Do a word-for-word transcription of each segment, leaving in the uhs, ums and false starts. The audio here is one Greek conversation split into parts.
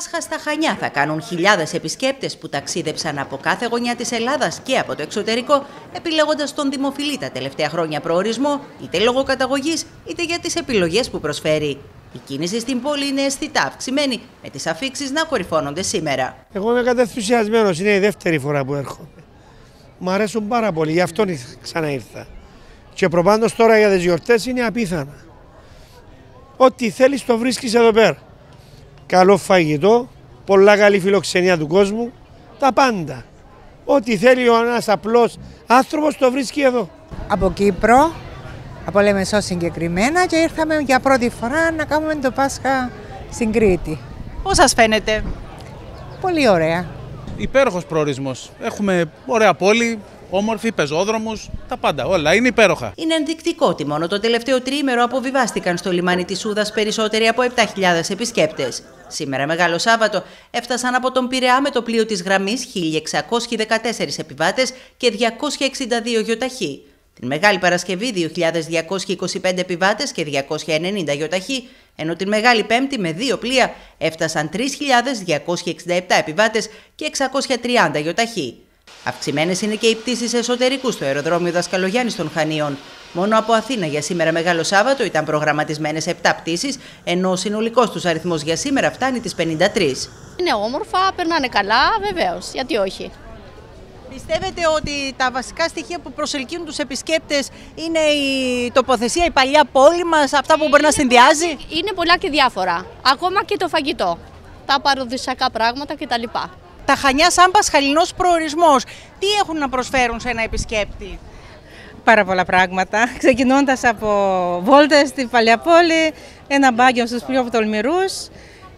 Πάσχα στα Χανιά θα κάνουν χιλιάδες επισκέπτες που ταξίδεψαν από κάθε γωνιά της Ελλάδας και από το εξωτερικό, επιλέγοντας τον δημοφιλή τα τελευταία χρόνια προορισμό, είτε λόγω καταγωγής, είτε για τις επιλογές που προσφέρει. Η κίνηση στην πόλη είναι αισθητά αυξημένη, με τις αφίξεις να κορυφώνονται σήμερα. Εγώ είμαι καταθουσιασμένος, είναι η δεύτερη φορά που έρχομαι. Μ' αρέσουν πάρα πολύ, γι' αυτό ξαναήρθα. Και προπάντως τώρα για τις γιορτές είναι απίθανα. Ό,τι θέλεις το βρίσκεις εδώ πέρα. Καλό φαγητό, πολλά καλή φιλοξενία του κόσμου, τα πάντα. Ό,τι θέλει ο ένας απλός άνθρωπος το βρίσκει εδώ. Από Κύπρο, από Λεμεσό συγκεκριμένα, και ήρθαμε για πρώτη φορά να κάνουμε το Πάσχα στην Κρήτη. Πώς σας φαίνεται? Πολύ ωραία. Υπέροχος προορισμός. Έχουμε ωραία πόλη, όμορφοι, πεζόδρομους, τα πάντα, όλα είναι υπέροχα. Είναι ενδεικτικό ότι μόνο το τελευταίο τριήμερο αποβιβάστηκαν στο λιμάνι της Ούδας περισσότεροι από επτά χιλιάδες επισκέπτες. Σήμερα, Μεγάλο Σάββατο, έφτασαν από τον Πειραιά με το πλοίο της γραμμής χίλια εξακόσιοι δεκατέσσερις επιβάτες και διακόσιοι εξήντα δύο γιοταχοί. Την Μεγάλη Παρασκευή δύο χιλιάδες διακόσιοι είκοσι πέντε επιβάτες και διακόσιοι ενενήντα γιοταχοί, ενώ την Μεγάλη Πέμπτη με δύο πλοία έφτασαν τρεις χιλιάδες διακόσιοι εξήντα επτά επιβάτες και εξακόσιοι τριάντα γιοταχοί. Αυξημένες είναι και οι πτήσεις εσωτερικού στο αεροδρόμιο Δασκαλογιάννης των Χανίων. Μόνο από Αθήνα για σήμερα Μεγάλο Σάββατο ήταν προγραμματισμένες επτά πτήσεις, ενώ ο συνολικός τους αριθμός για σήμερα φτάνει τις πενήντα τρεις. Είναι όμορφα, περνάνε καλά, βεβαίως, γιατί όχι. Πιστεύετε ότι τα βασικά στοιχεία που προσελκύουν τους επισκέπτες είναι η τοποθεσία, η παλιά πόλη μας, αυτά που είναι, μπορεί να συνδυάζει? Είναι πολλά και διάφορα, ακόμα και το φαγητό, τα παραδοσιακά πράγματα κτλ. Τα Χανιά σαν πασχαλινός προορισμός, τι έχουν να προσφέρουν σε ένα επισκέπτη? Πάρα πολλά πράγματα, ξεκινώντας από βόλτες στην παλιά πόλη, ένα μπάγιο στους πιο τολμηρούς,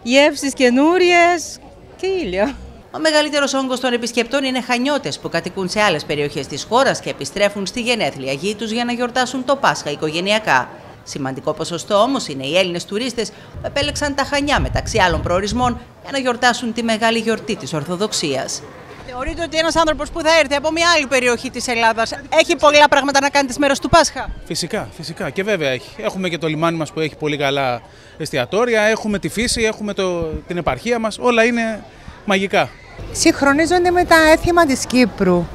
γεύσεις καινούριες και ήλιο. Ο μεγαλύτερος όγκος των επισκεπτών είναι Χανιώτες που κατοικούν σε άλλες περιοχές της χώρας και επιστρέφουν στη γενέθλια γη τους για να γιορτάσουν το Πάσχα οικογενειακά. Σημαντικό ποσοστό όμως είναι οι Έλληνες τουρίστες που επέλεξαν τα Χανιά μεταξύ άλλων προορισμών για να γιορτάσουν τη μεγάλη γιορτή της Ορθοδοξίας. Θεωρείτε ότι ένας άνθρωπος που θα έρθει από μια άλλη περιοχή της Ελλάδας έχει πολλά πράγματα να κάνει τις μέρες του Πάσχα? Φυσικά, φυσικά και βέβαια έχει. Έχουμε και το λιμάνι μας που έχει πολύ καλά εστιατόρια, έχουμε τη φύση, έχουμε το, την επαρχία μας, όλα είναι μαγικά. Συγχρονίζονται με τα έθιμα της Κύπρου.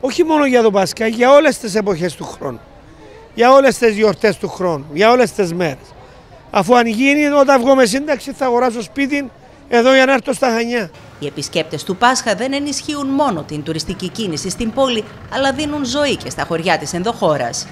Όχι μόνο για το Πάσχα, για όλες τις εποχές του χρόνου. Για όλες τις γιορτές του χρόνου, για όλες τις μέρες. Αφού αν γίνει, όταν βγω με σύνταξη θα αγοράσω σπίτι εδώ για να έρθω στα Χανιά. Οι επισκέπτες του Πάσχα δεν ενισχύουν μόνο την τουριστική κίνηση στην πόλη, αλλά δίνουν ζωή και στα χωριά της ενδοχώρας.